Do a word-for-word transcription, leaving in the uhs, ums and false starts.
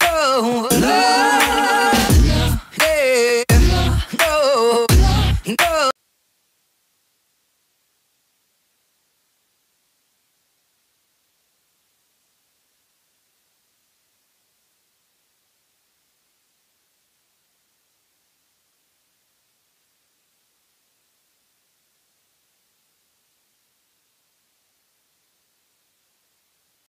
no.